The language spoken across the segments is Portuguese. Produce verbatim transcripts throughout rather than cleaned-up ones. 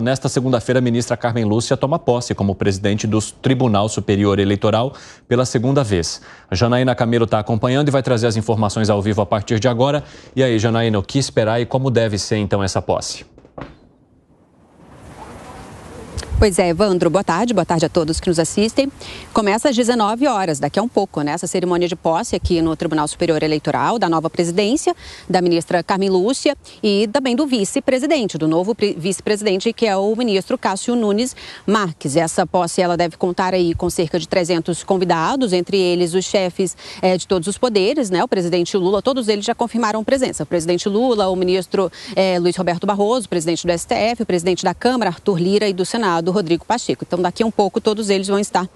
Nesta segunda-feira, a ministra Cármen Lúcia toma posse como presidente do Tribunal Superior Eleitoral pela segunda vez. A Janaína Camilo está acompanhando e vai trazer as informações ao vivo a partir de agora. E aí, Janaína, o que esperar e como deve ser, então, essa posse? Pois é, Evandro, boa tarde, boa tarde a todos que nos assistem. Começa às dezenove horas, daqui a um pouco, né? Essa cerimônia de posse aqui no Tribunal Superior Eleitoral da nova presidência, da ministra Cármen Lúcia e também do vice-presidente, do novo vice-presidente, que é o ministro Cássio Nunes Marques. Essa posse, ela deve contar aí com cerca de trezentos convidados, entre eles os chefes é, de todos os poderes, né? O presidente Lula, todos eles já confirmaram presença. O presidente Lula, o ministro é, Luiz Roberto Barroso, o presidente do S T F, o presidente da Câmara, Arthur Lira, e do Senado, Rodrigo Pacheco. Então, daqui a um pouco, todos eles vão estar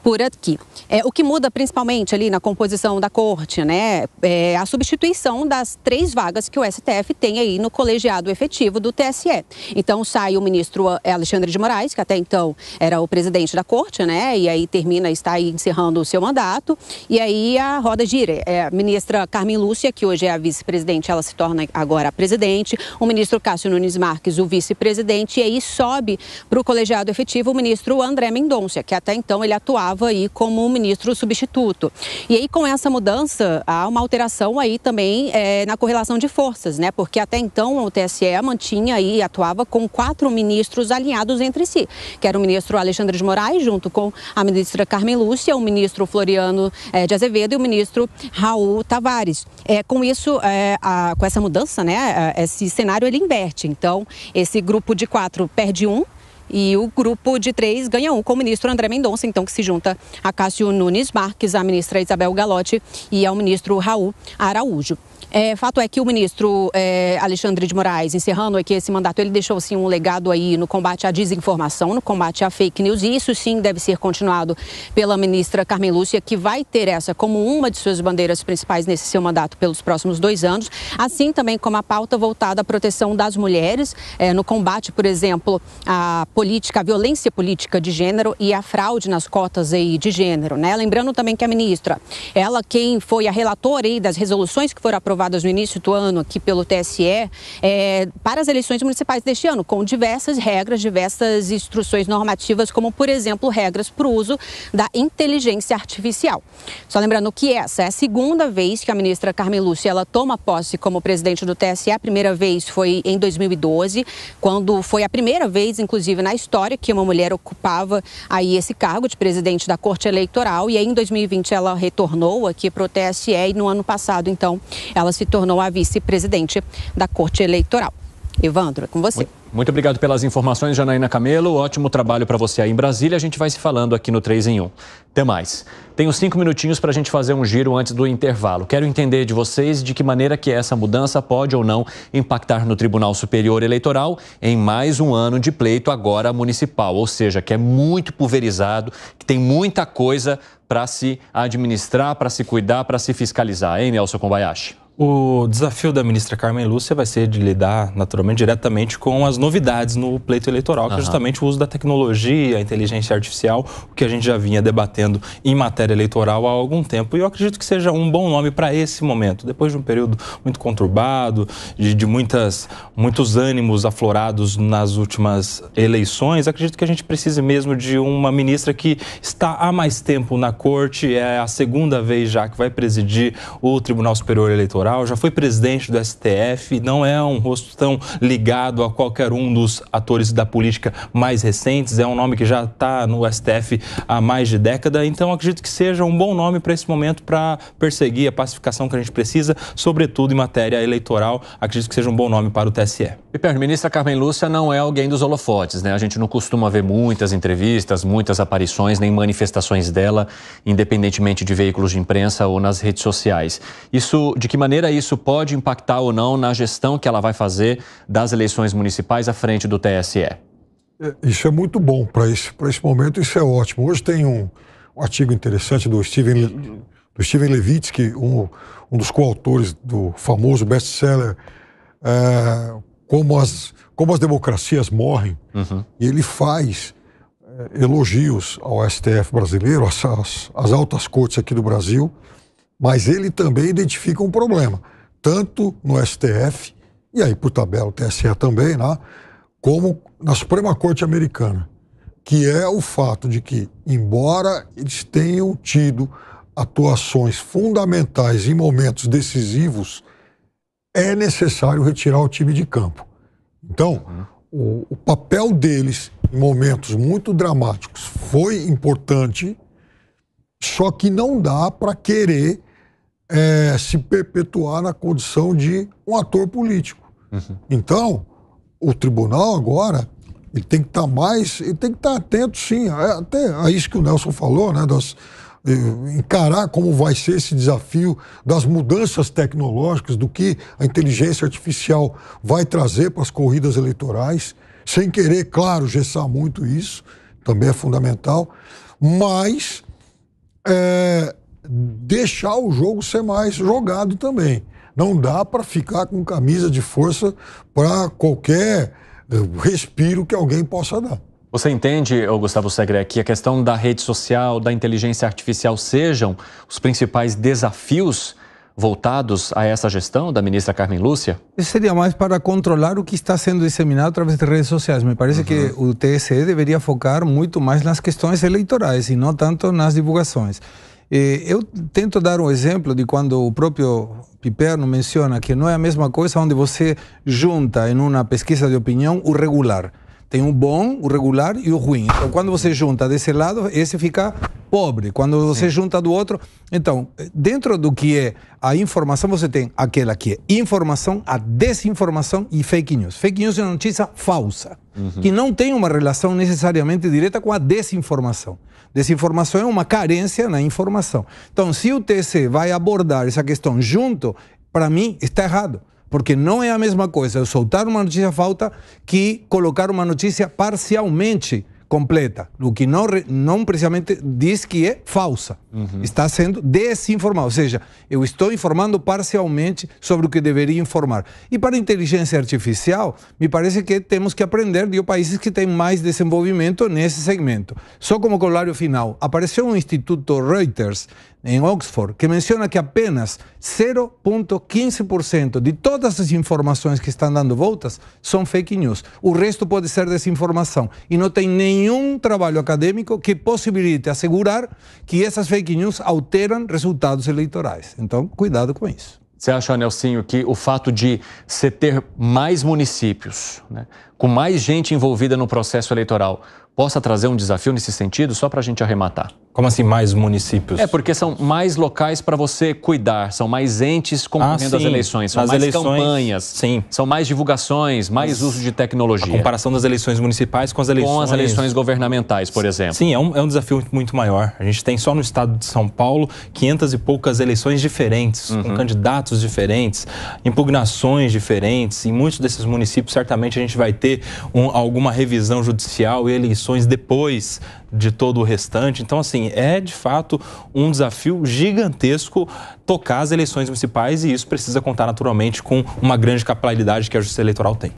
por aqui. É, o que muda, principalmente, ali na composição da corte, né, é a substituição das três vagas que o S T F tem aí no colegiado efetivo do T S E. Então, sai o ministro Alexandre de Moraes, que até então era o presidente da corte, né, e aí termina, está aí encerrando o seu mandato. E aí, a roda gira. É, a ministra Cármen Lúcia, que hoje é a vice-presidente, ela se torna agora a presidente. O ministro Cássio Nunes Marques, o vice-presidente, e aí sobe para o colegiado efetivo o ministro André Mendonça, que até então ele atuava aí como ministro substituto. E aí, com essa mudança, há uma alteração aí também é, na correlação de forças, né? Porque até então o T S E mantinha e atuava com quatro ministros alinhados entre si, que era o ministro Alexandre de Moraes, junto com a ministra Cármen Lúcia, o ministro Floriano é, de Azevedo e o ministro Raul Tavares. É, com isso, é, a, com essa mudança, né? Esse cenário, ele inverte. Então, esse grupo de quatro perde um, e o grupo de três ganha um, com o ministro André Mendonça, então, que se junta a Cássio Nunes Marques, a ministra Isabel Galotti e ao ministro Raul Araújo. É, fato é que o ministro é, Alexandre de Moraes, encerrando aqui esse mandato, ele deixou, sim, um legado aí no combate à desinformação, no combate à fake news, e isso, sim, deve ser continuado pela ministra Cármen Lúcia, que vai ter essa como uma de suas bandeiras principais nesse seu mandato pelos próximos dois anos, assim também como a pauta voltada à proteção das mulheres, é, no combate, por exemplo, à política, à violência política de gênero e à fraude nas cotas aí de gênero, né? Lembrando também que a ministra, ela quem foi a relatora aí das resoluções que foram aprovadas no início do ano aqui pelo T S E, é, para as eleições municipais deste ano, com diversas regras, diversas instruções normativas, como, por exemplo, regras para o uso da inteligência artificial. Só lembrando que essa é a segunda vez que a ministra Cármen Lúcia ela toma posse como presidente do T S E. A primeira vez foi em dois mil e doze, quando foi a primeira vez, inclusive, na história que uma mulher ocupava aí esse cargo de presidente da Corte Eleitoral, e aí em dois mil e vinte ela retornou aqui para o T S E e no ano passado, então, ela se tornou a vice-presidente da Corte Eleitoral. Evandro, é com você. Muito, muito obrigado pelas informações, Janaína Camelo. Ótimo trabalho para você aí em Brasília. A gente vai se falando aqui no três em um. Até mais. Tenho cinco minutinhos para a gente fazer um giro antes do intervalo. Quero entender de vocês de que maneira que essa mudança pode ou não impactar no Tribunal Superior Eleitoral em mais um ano de pleito agora municipal, ou seja, que é muito pulverizado, que tem muita coisa para se administrar, para se cuidar, para se fiscalizar. Hein, Nelson Combaiachi? O desafio da ministra Cármen Lúcia vai ser de lidar, naturalmente, diretamente com as novidades no pleito eleitoral, que uhum. é justamente o uso da tecnologia, a inteligência artificial, o que a gente já vinha debatendo em matéria eleitoral há algum tempo. E eu acredito que seja um bom nome para esse momento, depois de um período muito conturbado, de, de muitas, muitos ânimos aflorados nas últimas eleições. Acredito que a gente precise mesmo de uma ministra que está há mais tempo na corte, é a segunda vez já que vai presidir o Tribunal Superior Eleitoral, já foi presidente do S T F, não é um rosto tão ligado a qualquer um dos atores da política mais recentes, é um nome que já está no S T F há mais de década, então acredito que seja um bom nome para esse momento, para perseguir a pacificação que a gente precisa, sobretudo em matéria eleitoral. Acredito que seja um bom nome para o T S E. Piperno, a ministra Cármen Lúcia não é alguém dos holofotes, né? A gente não costuma ver muitas entrevistas, muitas aparições, nem manifestações dela, independentemente de veículos de imprensa ou nas redes sociais. Isso, de que maneira isso pode impactar ou não na gestão que ela vai fazer das eleições municipais à frente do T S E? Isso é muito bom para esse, para esse momento, isso é ótimo. Hoje tem um, um artigo interessante do Steven, do Steven Levitsky, um, um dos coautores do famoso best-seller é, como, as, como as Democracias Morrem. Uhum. E ele faz é, elogios ao S T F brasileiro, às, às, às altas cortes aqui do Brasil, mas ele também identifica um problema, tanto no S T F, e aí por tabela o T S E também, né, como na Suprema Corte americana, que é o fato de que, embora eles tenham tido atuações fundamentais em momentos decisivos, é necessário retirar o time de campo. Então, uhum. o, o papel deles em momentos muito dramáticos foi importante, só que não dá para querer é, se perpetuar na condição de um ator político. Uhum. Então, o tribunal agora, ele tem que estar mais, ele tem que estar atento, sim, até a isso que o Nelson falou, né, das... encarar como vai ser esse desafio das mudanças tecnológicas, do que a inteligência artificial vai trazer para as corridas eleitorais, sem querer, claro, gessar muito isso, também é fundamental, mas é, deixar o jogo ser mais jogado também. Não dá para ficar com camisa de força para qualquer respiro que alguém possa dar. Você entende, Gustavo Segre, que a questão da rede social, da inteligência artificial sejam os principais desafios voltados a essa gestão da ministra Cármen Lúcia? Isso seria mais para controlar o que está sendo disseminado através de redes sociais. Me parece uhum. que o T S E deveria focar muito mais nas questões eleitorais e não tanto nas divulgações. Eu tento dar um exemplo de quando o próprio Piperno menciona que não é a mesma coisa onde você junta em uma pesquisa de opinião o regular. Tem o bom, o regular e o ruim. Então, quando você junta desse lado, esse fica pobre. Quando você Sim. junta do outro... Então, dentro do que é a informação, você tem aquela que é informação, a desinformação e fake news. Fake news é uma notícia falsa, uhum. que não tem uma relação necessariamente direta com a desinformação. Desinformação é uma carência na informação. Então, se o T C vai abordar essa questão junto, para mim, está errado. Porque não é a mesma coisa eu soltar uma notícia falsa que colocar uma notícia parcialmente completa, o que não, não precisamente diz que é falsa. Uhum. Está sendo desinformado, ou seja, eu estou informando parcialmente sobre o que deveria informar. E para a inteligência artificial, me parece que temos que aprender de países que têm mais desenvolvimento nesse segmento. Só como corolário final, apareceu um instituto Reuters, em Oxford, que menciona que apenas zero vírgula quinze por cento de todas as informações que estão dando voltas são fake news. O resto pode ser desinformação. E não tem nenhum trabalho acadêmico que possibilite assegurar que essas fake news alteram resultados eleitorais. Então, cuidado com isso. Você acha, Anelcinho, que o fato de você ter mais municípios, né, com mais gente envolvida no processo eleitoral, possa trazer um desafio nesse sentido, só para a gente arrematar? Como assim mais municípios? É, porque são mais locais para você cuidar, são mais entes concorrendo ah, às eleições, são As mais eleições, campanhas, sim. são mais divulgações, mais As... uso de tecnologia. A comparação das eleições municipais com as eleições... Com as eleições governamentais, por exemplo. Sim, é um, é um desafio muito maior. A gente tem só no estado de São Paulo quinhentas e poucas eleições diferentes, uhum. com candidatos diferentes, impugnações diferentes. Em muitos desses municípios, certamente, a gente vai ter um, alguma revisão judicial e eleições depois de todo o restante. Então, assim, é de fato um desafio gigantesco tocar as eleições municipais e isso precisa contar naturalmente com uma grande capilaridade que a Justiça Eleitoral tem.